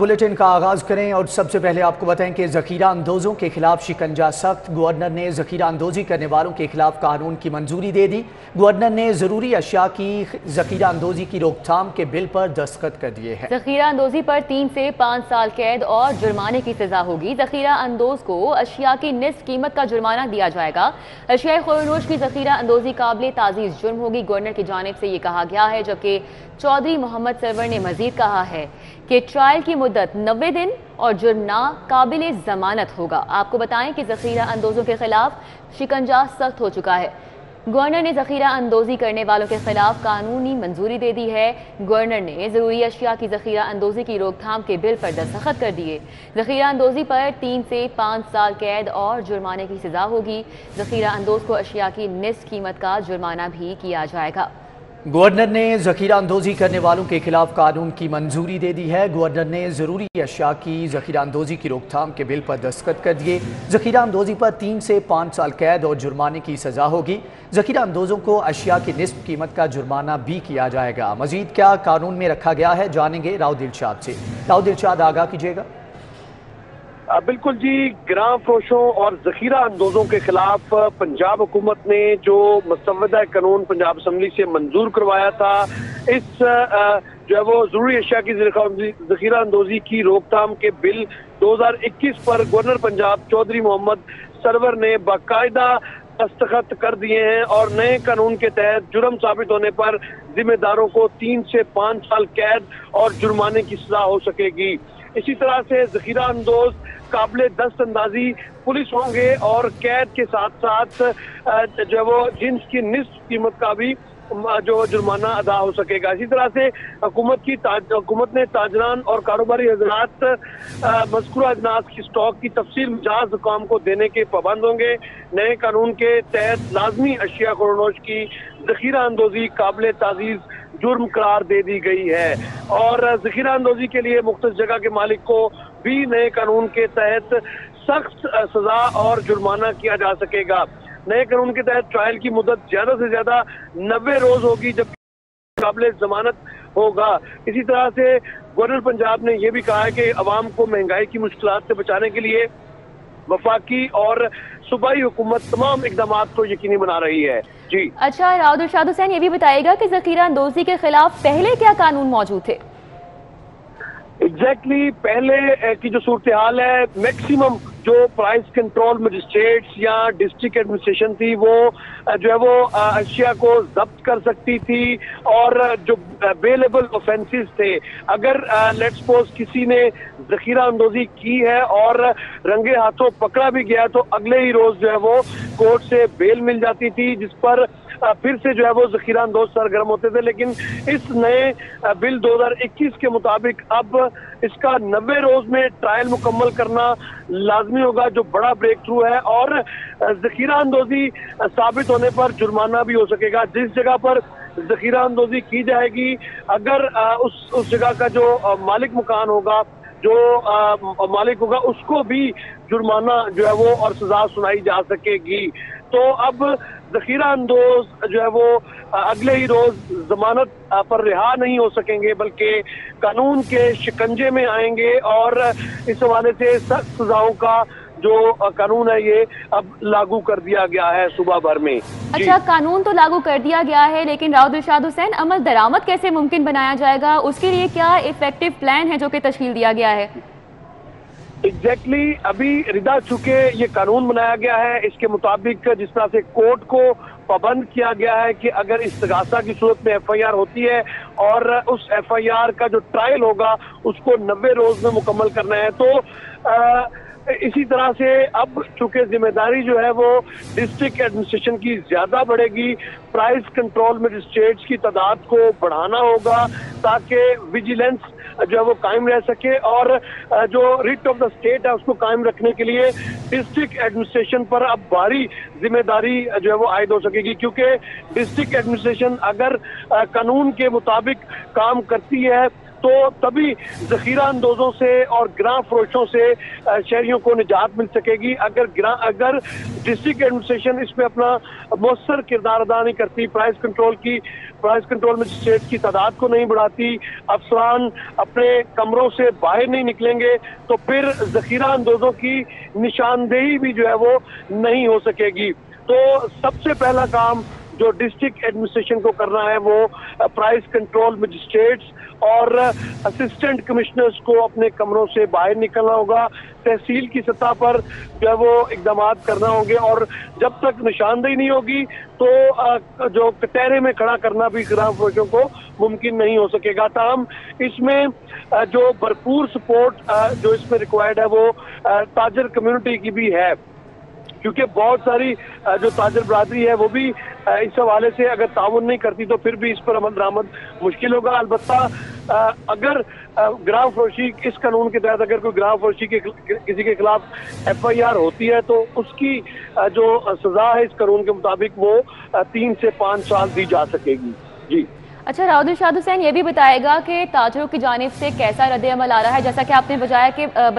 Bulletin का आगाज करें और सबसे पहले आपको बताएं कि ज़ख़ीरा अंदोज़ों के खिलाफ शिकंजा सख्त। गवर्नर ने ज़ख़ीरा अंदोज़ी करने वालों के खिलाफ कानून की मंजूरी दे दी। गवर्नर ने ज़रूरी अशिया की ज़ख़ीरा अंदोज़ी की रोकथाम के बिल पर दस्तखत कर दिए हैं। ज़ख़ीरा अंदोज़ी पर 3 से 5 साल कैद और जुर्माने की सजा होगी। ज़ख़ीरा अंदोज़ को अशिया की निस्फ कीमत का जुर्माना दिया जाएगा। अशिया ख़ुरनोश की ज़ख़ीरा अंदोज़ी काबिल ताज़ीज़ जुर्म होगी। गवर्नर की जानिब से ये कहा गया है, जबकि चौधरी मोहम्मद सरवर ने मज़ीद कहा है कि ट्रायल की मुद्दत 90 दिन और जुर्म ना काबिले जमानत होगा। आपको बताएं कि ज़ख़ीरा अंदोज़ों के खिलाफ शिकंजा सख्त हो चुका है। गवर्नर ने ज़ख़ीरा अंदोज़ी करने वालों के खिलाफ कानूनी मंजूरी दे दी है। गवर्नर ने ज़रूरी अशिया की ज़ख़ीरा अंदोज़ी की रोकथाम के बिल पर दस्तखत कर दिए। ज़ख़ीरा अंदोज़ी पर 3 से 5 साल कैद और जुर्माने की सजा होगी। ज़ख़ीरा अंदोज़ को अशिया की निस्फ कीमत का जुर्माना भी किया जाएगा। गवर्नर ने ज़ख़ीरा अंदोज़ी करने वालों के खिलाफ कानून की मंजूरी दे दी है। गवर्नर ने ज़रूरी अशिया की ज़ख़ीरा अंदोज़ी की रोकथाम के बिल पर दस्तखत कर दिए। ज़ख़ीरा अंदोज़ी पर 3 से 5 साल कैद और जुर्माने की सज़ा होगी। ज़ख़ीरा अंदोज़ों को अशिया की निस्फ कीमत का जुर्माना भी किया जाएगा। मज़ीद क्या कानून में रखा गया है, जानेंगे राव दिलशाद से। राव दिलशाद, आगाह कीजिएगा। बिल्कुल जी, ग्राम फरोशों और ज़ख़ीरा अंदोज़ों के खिलाफ पंजाब हुकूमत ने जो मसवदा कानून पंजाब असम्बली से मंजूर करवाया था, इस जो है वो ज़रूरी अशिया की ज़ख़ीरा अंदोज़ी की रोकथाम के बिल 2021 पर गवर्नर पंजाब चौधरी मोहम्मद सरवर ने बाकायदा दस्तखत कर दिए हैं। और नए कानून के तहत जुर्म साबित होने पर जिम्मेदारों को 3 से 5 साल कैद और जुर्माने की सजा हो सकेगी। इसी तरह से ज़ख़ीरा अंदोज़ काबिल दस्त अंदाजी पुलिस होंगे और कैद के साथ साथ जो है वो जिन्स की निस्फ कीमत का भी जो जुर्माना अदा हो सकेगा। इसी तरह से हुकूमत ने ताजरान और कारोबारी हजरात मज़कूरा अजनास की स्टॉक की तफसील मुजाज हुकाम को देने के पाबंद होंगे। नए कानून के तहत लाजमी अशिया ख़ुरनोश की ज़ख़ीरा अंदोज़ी काबिल ताज़ीज़ जुर्म करार दे दी गई है। और ज़ख़ीरा अंदोज़ी के लिए मुख्तलिफ जगह के मालिक को भी नए कानून के तहत सख्त सजा और जुर्माना किया जा सकेगा। नए कानून के तहत ट्रायल की मुद्दत ज्यादा से ज्यादा 90 रोज होगी, जबकि काबिल जमानत होगा। इसी तरह से गवर्नर पंजाब ने यह भी कहा है कि आवाम को महंगाई की मुश्किलात से बचाने के लिए वफाकी और सूबाई हुकूमत तमाम इकदामात को यकीनी बना रही है। जी अच्छा, राव दिलशाद हुसैन ये भी बताएगा कि ज़ख़ीरा अंदोज़ी के खिलाफ पहले क्या कानून मौजूद थे। एग्जैक्टली पहले की जो सूरत हाल है, मैक्सिमम जो प्राइस कंट्रोल मजिस्ट्रेट्स या डिस्ट्रिक्ट एडमिनिस्ट्रेशन थी वो जो है वो अशिया को जब्त कर सकती थी। और जो बेलेबल ऑफेंसेस थे, अगर लेट्स सपोज किसी ने ज़ख़ीरा अंदोज़ी की है और रंगे हाथों पकड़ा भी गया तो अगले ही रोज जो है वो कोर्ट से बेल मिल जाती थी, जिस पर फिर से जो है वो ज़ख़ीरा अंदोज़ सरगर्म होते थे। लेकिन इस नए बिल 2021 के मुताबिक अब इसका 90 रोज में ट्रायल मुकम्मल करना लाजमी होगा, जो बड़ा ब्रेक थ्रू है। और ज़ख़ीरा अंदोज़ी साबित होने पर जुर्माना भी हो सकेगा। जिस जगह पर ज़ख़ीरा अंदोज़ी की जाएगी, अगर उस जगह का जो मालिक मकान होगा, जो मालिक होगा, उसको भी जुर्माना जो है वो और सजा सुनाई जा सकेगी। तो अब ज़ख़ीरा अंदोज़ जो है वो अगले ही रोज जमानत पर रिहा नहीं हो सकेंगे, बल्कि कानून के शिकंजे में आएंगे। और इस हवाले से सख्त सजाओं का जो कानून है ये अब लागू कर दिया गया है सूबा भर में। अच्छा, कानून तो लागू कर दिया गया है, लेकिन राव दिलशाद हुसैन अमल दरामद कैसे मुमकिन बनाया जाएगा, उसके लिए क्या इफेक्टिव प्लान है जो कि तशकील दिया गया है। एग्जैक्टली अभी रिदा चुके ये कानून बनाया गया है, इसके मुताबिक जिस तरह से कोर्ट को पाबंद किया गया है कि अगर इस्तगासा की सूरत में एफआईआर होती है और उस एफआईआर का जो ट्रायल होगा उसको 90 रोज में मुकम्मल करना है। तो इसी तरह से अब चूंकि जिम्मेदारी जो है वो डिस्ट्रिक्ट एडमिनिस्ट्रेशन की ज्यादा बढ़ेगी, प्राइस कंट्रोल मजिस्ट्रेट्स की तादाद को बढ़ाना होगा ताकि विजिलेंस जो है वो कायम रह सके। और जो रिट ऑफ द स्टेट है उसको कायम रखने के लिए डिस्ट्रिक्ट एडमिनिस्ट्रेशन पर अब भारी जिम्मेदारी जो है वो आयद हो सकेगी, क्योंकि डिस्ट्रिक्ट एडमिनिस्ट्रेशन अगर कानून के मुताबिक काम करती है तो तभी ज़ख़ीरा अंदोज़ों से और ग्राम फरोशों से शहरियों को निजात मिल सकेगी। अगर डिस्ट्रिक्ट एडमिनिस्ट्रेशन इस पर अपना मौसर किरदार अदा नहीं करती, प्राइस कंट्रोल की प्राइस कंट्रोल मजिस्ट्रेट की तादाद को नहीं बढ़ाती, अफसरान अपने कमरों से बाहर नहीं निकलेंगे तो फिर जखीरा अंदोजों की निशानदेही भी जो है वो नहीं हो सकेगी। तो सबसे पहला काम जो डिस्ट्रिक्ट एडमिनिस्ट्रेशन को करना है वो प्राइस कंट्रोल मजिस्ट्रेट्स और असिस्टेंट कमिश्नर्स को अपने कमरों से बाहर निकलना होगा, तहसील की सतह पर जो है वो इकदाम करना होंगे और जब तक निशानदेही नहीं होगी तो जो कटहरे में खड़ा करना भी खिलाफवर्जियों को मुमकिन नहीं हो सकेगा। तमाम इसमें जो भरपूर सपोर्ट जो इसमें रिक्वायर्ड है वो ताजर कम्युनिटी की भी है, क्योंकि बहुत सारी जो ताजर बरादरी है वो भी इस हवाले से अगर ताउन नहीं करती तो फिर भी इस पर अमल दरामद मुश्किल होगा। अलबत्ता अगर ग्राम फरोशी इस कानून के तहत अगर कोई ग्राम फरोशी के किसी के खिलाफ FIR होती है तो उसकी जो सजा है इस कानून के मुताबिक वो 3 से 5 साल दी जा सकेगी। जी अच्छा, राउद इरशाद हुसैन ये भी बताएगा कि ताजरों की जानिब से कैसा रद्द-ए-अमल आ रहा है। जैसा कि आपने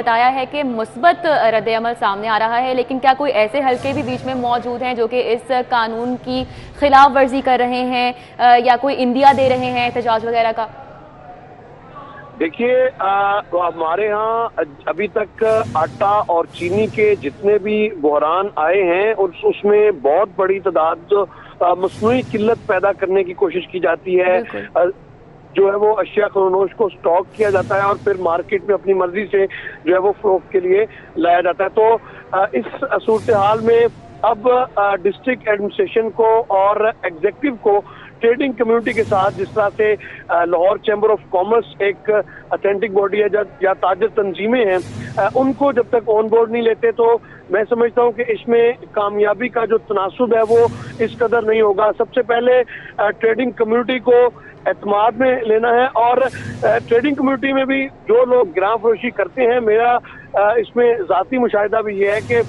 बताया है कि मुस्बत रद्द-ए-अमल सामने आ रहा है, लेकिन क्या कोई ऐसे हलके भी बीच में मौजूद हैं जो कि इस कानून की खिलाफ वर्जी कर रहे हैं या कोई इंडिया दे रहे हैं एहतजाज वगैरह का? देखिए, हमारे यहाँ अभी तक आटा और चीनी के जितने भी बहरान आए हैं उसमें बहुत बड़ी तादाद मसनूई किल्लत पैदा करने की कोशिश की जाती है। जो है वो अशिया खरोनोश को स्टॉक किया जाता है और फिर मार्केट में अपनी मर्जी से जो है वो फरोख्त के लिए लाया जाता है। तो इस सूरत हाल में अब डिस्ट्रिक्ट एडमिनिस्ट्रेशन को और एग्जेक्टिव को ट्रेडिंग कम्युनिटी के साथ, जिस तरह से लाहौर चैम्बर ऑफ कॉमर्स एक अथेंटिक बॉडी है या ताजर तंजीमें हैं, उनको जब तक ऑन बोर्ड नहीं लेते तो मैं समझता हूं कि इसमें कामयाबी का जो तनासुब है वो इस कदर नहीं होगा। सबसे पहले ट्रेडिंग कम्युनिटी को एतमाद में लेना है और ट्रेडिंग कम्युनिटी में भी जो लोग ग्राम फरोशी करते हैं, मेरा इसमें ज़ाती मुशाहिदा भी ये है कि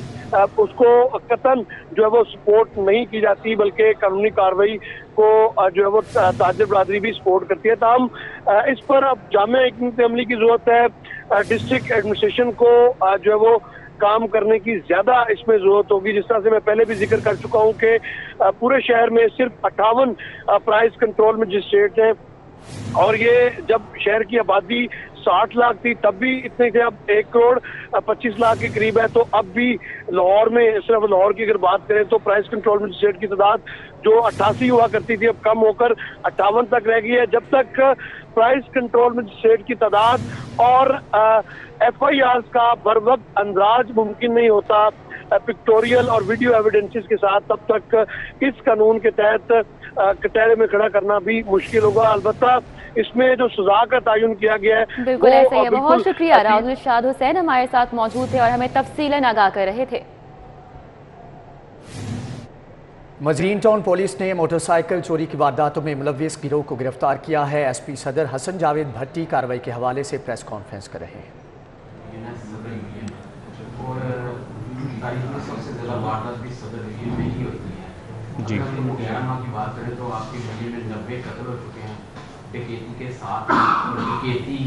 उसको कतन जो है वो सपोर्ट नहीं की जाती, बल्कि कानूनी कार्रवाई को जो है वो ताजर बरादरी भी सपोर्ट करती है। तमाम इस पर अब जामे हिकमत अमली की जरूरत है, डिस्ट्रिक्ट एडमिनिस्ट्रेशन को जो है वो काम करने की ज्यादा इसमें जरूरत होगी। जिस तरह से मैं पहले भी जिक्र कर चुका हूँ कि पूरे शहर में सिर्फ 58 प्राइस कंट्रोल मजिस्ट्रेट हैं और ये जब शहर की आबादी 60 लाख थी तब भी इतने थे, अब 1,25 लाख के करीब है। तो अब भी लाहौर में, सिर्फ लाहौर की अगर बात करें तो प्राइस कंट्रोल मजिस्ट्रेट की तादाद जो 88 हुआ करती थी अब कम होकर 58 तक रह गई है। जब तक प्राइस कंट्रोल मजिस्ट्रेट की तादाद और FIR का बर वक्त अंदाज मुमकिन नहीं होता पिक्टोरियल और वीडियो एविडेंसेस के साथ, तब तक इस कानून के तहत कटहरे में खड़ा करना भी मुश्किल होगा। अलबत्ता इसमें जो सजा का तायुन किया गया है बिल्कुल ऐसा ही है। बहुत शुक्रिया राउद इरशाद हुसैन, हमारे साथ मौजूद थे और हमें तफसीलन आगाह कर रहे थे। मजरीन टाउन पुलिस ने मोटरसाइकिल चोरी की वारदातों में मुलविस गिरोह को गिरफ्तार किया है। SP सदर हसन जावेद भट्टी कार्रवाई के हवाले से प्रेस कॉन्फ्रेंस कर रहे हैं। जी की बात करें तो आपके गली में 90 कत्ल हो चुके हैं, डकैती के साथ डकैती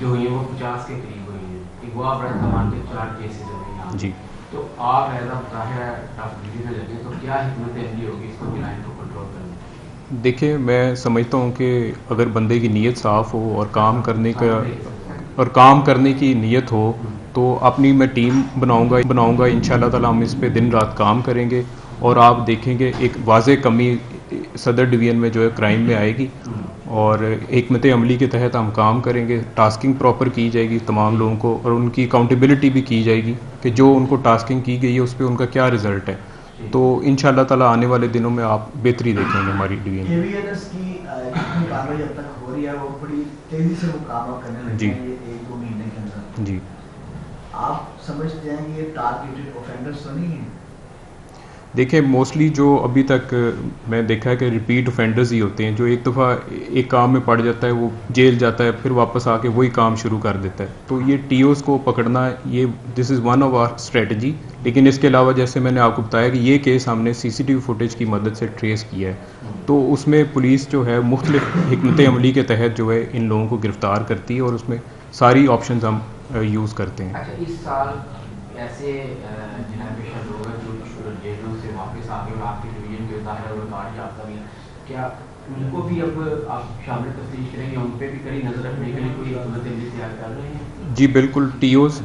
जो हुई है वो 50 के करीब हुई है, अगवा बरात कमान के 4 केसेज हो गए हैं। जी तो आप ऐसा बताया टफ ड्यूटी में लगे तो क्या हिम्मत अमली होगी इसको क्राइम को कंट्रोल करने? देखिए, मैं समझता हूँ कि अगर बंदे की नीयत साफ़ हो और काम करने की नीयत हो तो अपनी मैं टीम बनाऊँगा इंशाल्लाह ताला। हम इस पर दिन रात काम करेंगे और आप देखेंगे एक वाज़े कमी सदर डिवीज़न में जो है क्राइम में आएगी और हिकमत अमली के तहत हम काम करेंगे। टास्किंग प्रॉपर की जाएगी तमाम लोगों को और उनकी अकाउंटेबिलिटी भी की जाएगी कि जो उनको टास्किंग की गई है उस पर उनका क्या रिज़ल्ट है। तो इंशाल्लाह ताला आने वाले दिनों में आप बेहतरी देखेंगे हमारी डिवीज़न में। जी जी, आप समझते हैं ये टारगेटेड ऑफेंडर्स तो नहीं है? देखिए, मोस्टली जो अभी तक मैं देखा है कि रिपीट ऑफेंडर्स ही होते हैं, जो एक दफ़ा एक काम में पड़ जाता है वो जेल जाता है फिर वापस आके वही काम शुरू कर देता है। तो ये TOs को पकड़ना ये this is one of our strategy, लेकिन इसके अलावा जैसे मैंने आपको बताया कि ये केस हमने CCTV फुटेज की मदद से ट्रेस किया है तो उसमें पुलिस जो है मुख्तलिफ हिकमत अमली के तहत जो है इन लोगों को गिरफ़्तार करती है और उसमें सारी ऑप्शन हम यूज़ करते हैं। अच्छा, इस साल ऐसे लोग हैं जो जेलों से वापस आके और आपके डिवीजन के उतार और गाड़ी जाता भी, क्या उनको भी अब आप शामिल तफसील करेंगे, उन पे भी कड़ी नज़र रखने के लिए कोई मदद तैयार कर रहे हैं? जी बिल्कुल, टीओज़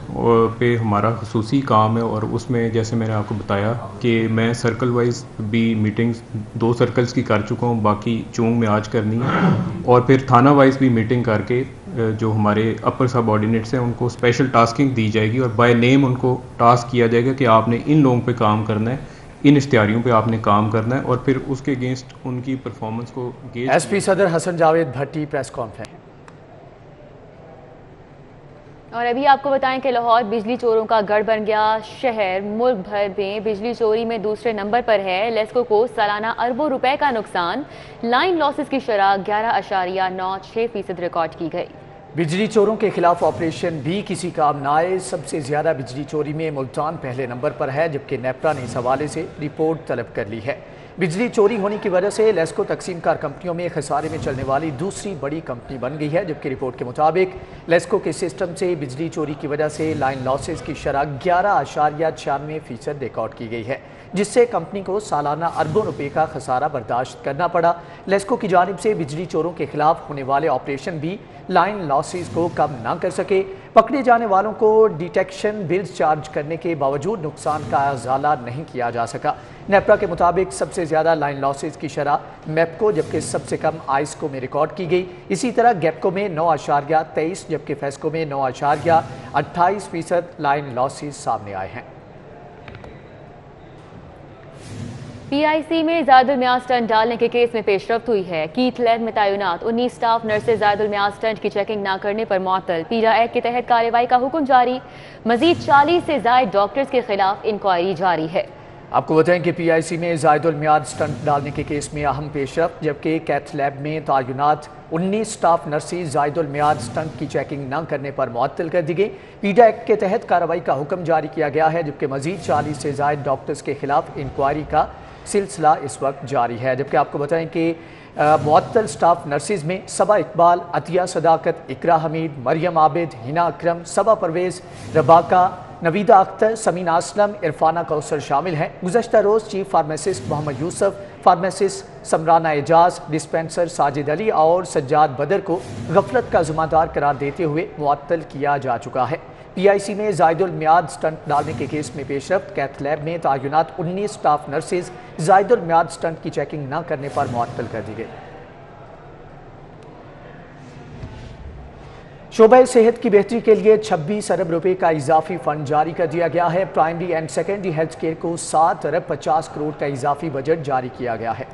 पे हमारा खसूसी काम है और उसमें जैसे मैंने आपको बताया कि मैं सर्कल वाइज भी मीटिंग्स 2 सर्कल्स की कर चुका हूँ, बाकी चूंग में आज करनी है, और फिर थाना वाइज भी मीटिंग करके जो हमारे अपर सब ऑर्डिनेट्स हैं उनको स्पेशल टास्किंग दी जाएगी और बाय नेम उनको टास्क किया जाएगा कि आपने इन लोगों पे काम करना है, इन इश्तिहारियों पे आपने काम करना है, और फिर उसके अगेंस्ट उनकी परफॉर्मेंस को गेज। एस पी सदर हसन जावेद भट्टी प्रेस कॉन्फ्रेंस। और अभी आपको बताएं कि लाहौर बिजली चोरों का गढ़ बन गया शहर, मुल्क भर में बिजली चोरी में दूसरे नंबर पर है। लेस्को को सालाना अरबों रुपए का नुकसान, लाइन लॉसेस की शरह 11.96% रिकॉर्ड की गई। बिजली चोरों के खिलाफ ऑपरेशन भी किसी काम ना आए, सबसे ज़्यादा बिजली चोरी में मुल्तान पहले नंबर पर है, जबकि नेप्रा ने इस हवाले से रिपोर्ट तलब कर ली है। बिजली चोरी होने की वजह से लेस्को तकसीमकार कंपनियों में खसारे में चलने वाली दूसरी बड़ी कंपनी बन गई है, जबकि रिपोर्ट के मुताबिक लेस्को के सिस्टम से बिजली चोरी की वजह से लाइन लॉसेस की शरह 11.96% रिकॉर्ड की गई है, जिससे कंपनी को सालाना अरबों रुपए का खसारा बर्दाश्त करना पड़ा। लेस्को की जानिब से बिजली चोरों के खिलाफ होने वाले ऑपरेशन भी लाइन लॉसेस को कम ना कर सके, पकड़े जाने वालों को डिटेक्शन बिल्स चार्ज करने के बावजूद नुकसान का इजाला नहीं किया जा सका। नेप्रा के मुताबिक सबसे ज़्यादा लाइन लॉसेज की शरह मेप्को जबकि सबसे कम आइस्को में रिकॉर्ड की गई। इसी तरह गैपको में 9.23 जबकि फेस्को में 9.28% लाइन लॉसेज सामने आए हैं। पीआईसी में जायदुल मियाज टंड डालने के केस में पेशरफ्त हुई है। कीथ लैब में तैनात 19 स्टाफ नर्सें जायदुल मियाज टंड की चेकिंग ना करने पर मुअत्तल, पीरा एक्ट के तहत कार्रवाई का हुक्म जारी, मजीद 40 से जायद डॉक्टर्स के खिलाफ इंक्वायरी जारी है। आपको बताएं कि पीआईसी में जायदुल मियाज स्टंट डालने के केस में अहम पेशरफ, जबकि कैथ लैब में तैनात 19 स्टाफ नर्सें जायदुल मियाज स्टंट की चेकिंग न करने पर मुअत्तल कर दी गई। पीडा एक्ट के तहत कार्रवाई का हुक्म जारी किया गया है, जबकि मजीद 40 से जायद डॉक्टर्स के खिलाफ इंक्वायरी का सिलसिला इस वक्त जारी है। जबकि आपको बताएं कि मुअत्तल स्टाफ नर्सेज में सबा इकबाल, अतिया सदाकत, इकरा हमीद, मरियम आबेद, हिना अक्रम, सबा परवेज़, रबाका नवीदा, अख्तर समीना, असलम, इरफाना का अवसर शामिल हैं। गुज़श्ता रोज़ chief pharmacist Mohammad Yusuf, pharmacist Samrana Ejaz, dispenser Sajid Ali और सज्जाद बदर को गफलत का जुम्मेदार करार देते हुए मुअत्तल किया जा चुका है। पीआईसी में जायदुल मियाद स्टंट डालने के केस में पेशरफ्त, कैथ लैब में तैनात 19 स्टाफ नर्सेज जायदुल मियाद स्टंट की चेकिंग न करने पर मुअत्तल कर दी गई। शोबा सेहत की बेहतरी के लिए 26 अरब रुपए का इजाफी फंड जारी कर दिया गया है। Primary and secondary health care को 7 अरब 50 करोड़ का इजाफी बजट जारी किया गया है।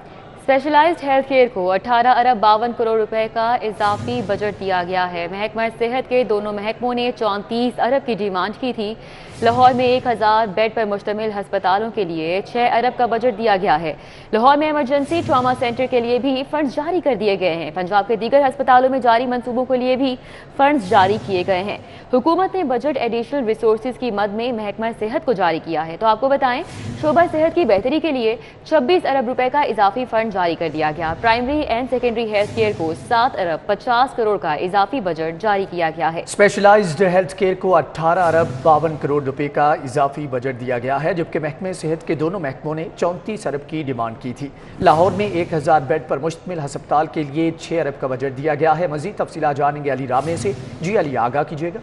स्पेशलाइज्ड हेल्थ केयर को 18 अरब 52 करोड़ रुपए का इजाफी बजट दिया गया है। महकमा सेहत के दोनों महकमों ने 34 अरब की डिमांड की थी। लाहौर में 1000 बेड पर मुश्तमिल हस्पतालों के लिए 6 अरब का बजट दिया गया है। लाहौर में इमरजेंसी ट्रामा सेंटर के लिए भी फंड जारी कर दिए गए हैं। पंजाब के दीगर हस्पतालों में जारी मनसूबों के लिए भी फंड जारी किए गए हैं। हुकूमत ने बजट एडिशनल रिसोर्स की मद में महकमा सेहत को जारी किया है। तो आपको बताएं, शोबा सेहत की बेहतरी के लिए 26 अरब रुपए का इजाफी फंड जारी कर दिया गया। Primary and secondary health care को 7 अरब 50 करोड़ का इजाफी बजट जारी किया गया है। स्पेशलाइज्ड हेल्थ केयर को 18 अरब 52 करोड़ रुपए का इजाफी बजट दिया गया है, जबकि महकमे सेहत के दोनों महकमों ने 34 अरब की डिमांड की थी। लाहौर में 1000 बेड पर मुश्तमिल हस्पताल के लिए 6 अरब का बजट दिया गया है। मजीद तफसीला जानेंगे अली राम से। जी अली, आगाह कीजिएगा।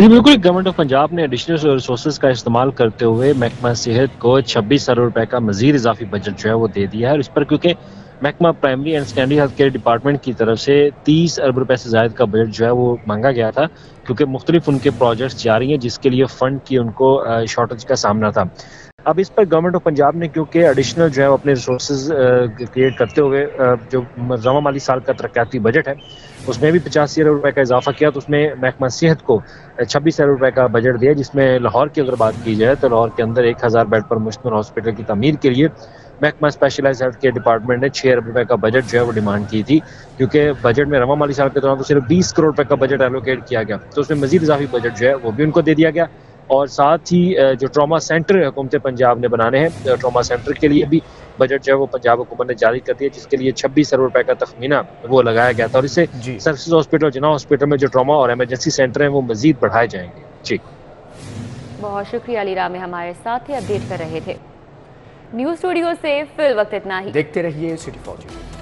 जी बिल्कुल, गवर्नमेंट ऑफ पंजाब ने एडिशनल रिसोर्सेज का इस्तेमाल करते हुए महकमा सेहत को 26 अरब रुपए का मजीद इजाफी बजट जो है वो दे दिया है। और इस पर क्योंकि महकमा primary and secondary health care department की तरफ से 30 अरब रुपए से ज्यादा का बजट जो है वो मांगा गया था, क्योंकि मुख्तलिफ उनके प्रोजेक्ट्स जारी हैं जिसके लिए फंड की उनको शॉर्टेज का सामना था। अब इस पर गवर्नमेंट ऑफ पंजाब ने क्योंकि एडिशनल जो है अपने रिसोर्सेज क्रिएट करते हुए जो रवा माली साल का तरक्याती बजट है उसमें भी 85 अरब रुपए का इजाफा किया, तो उसमें महकमा सेहत को 26 अरब रुपए का बजट दिया, जिसमें लाहौर की अगर बात की जाए तो लाहौर के अंदर 1000 बेड पर मुश्तमिल हॉस्पिटल की तमीर के लिए महकमा स्पेशलाइज हेल्थ केयर डिपार्टमेंट ने 6 अरब रुपए का बजट जो है वो डिमांड की थी, क्योंकि बजट में रवा माली साल के दौरान तो सिर्फ 20 करोड़ रुपए का बजट एलोकेट किया गया, तो उसमें मजीद इजाफी बजट जो है वो भी उनको दे दिया गया। और साथ ही जो ट्रॉमा सेंटर हुकूमत पंजाब ने बनाने हैं, ट्रॉमा सेंटर के लिए भी बजट जो है वो पंजाब हुकूमत ने जारी कर दिया, जिसके लिए 26 अरब रुपए का तखमीना वो लगाया गया था। और इससे सर्विस हॉस्पिटल, जिना हॉस्पिटल में जो ट्रॉमा और एमरजेंसी सेंटर हैं वो मजीद बढ़ाए जाएंगे। जी बहुत शुक्रिया अली राम, हमारे साथ ही अपडेट कर रहे थे। न्यूज स्टूडियो से फिल वक्त इतना ही, देखते रहिए सिटी फौजी।